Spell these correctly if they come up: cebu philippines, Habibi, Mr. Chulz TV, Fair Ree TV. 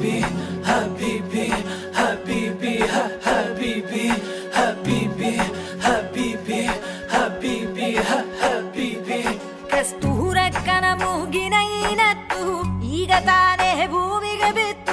Habibi, Habibi, Habibi, Habibi, Habibi, Habibi, Habibi, Habibi. Kastuhura kana mugi naina tu, iga tane bhuvige bitu.